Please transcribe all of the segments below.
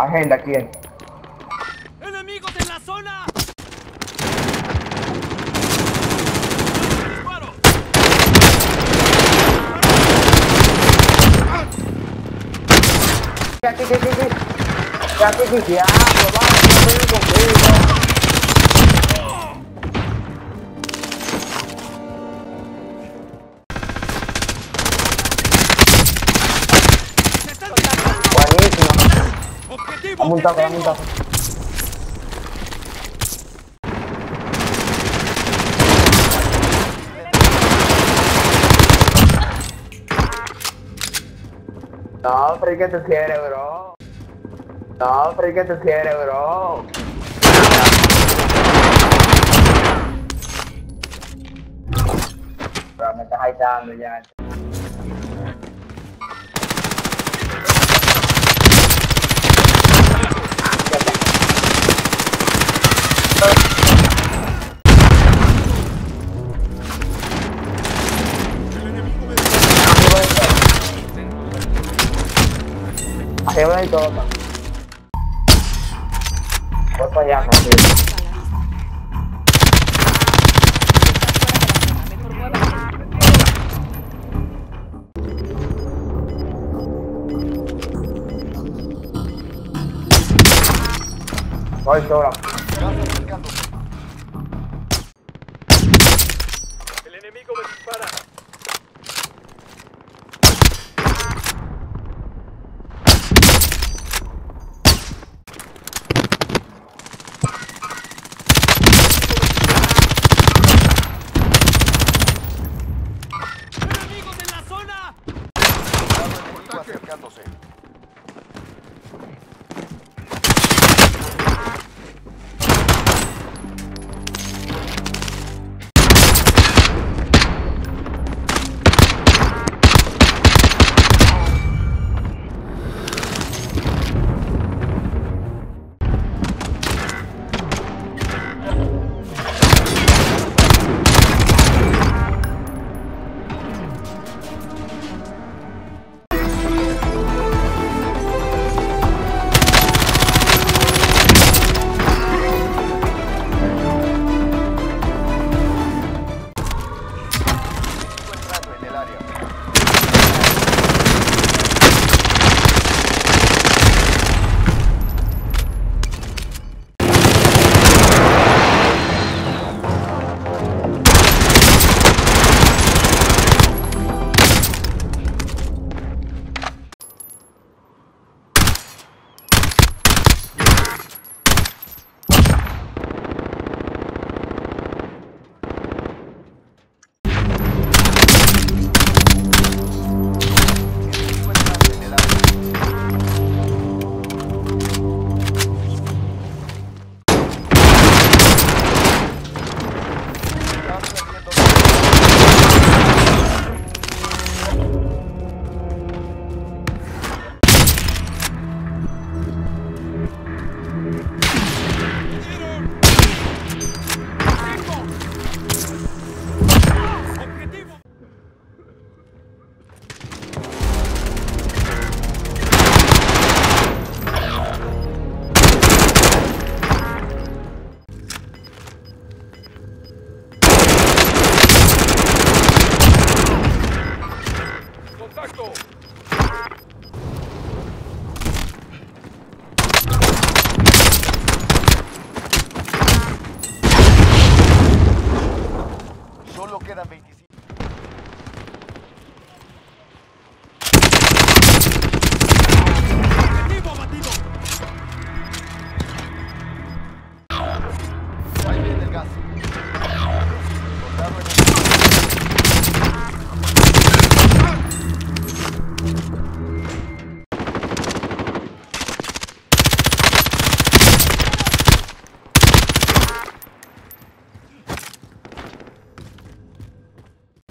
Agenda, ¿quién? ¡Enemigos en la zona! Dame un taco, dame un taco. No, pero ¿qué te quieres, bro? No, pero ¿qué te quieres, bro? Bro, me estás hateando ya. Arriba y todo. Voy para allá, José. Voy solo. El enemigo me dispara. Acercándose. Solo quedan 25. ¡Objetivo abatido! Ahí viene el gas.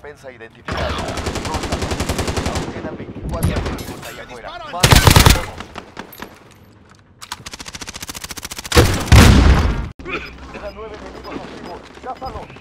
Pensa identificada. Aún quedan 24 enemigos allá afuera. Quedan 9 enemigos activos. ¡Chápalos!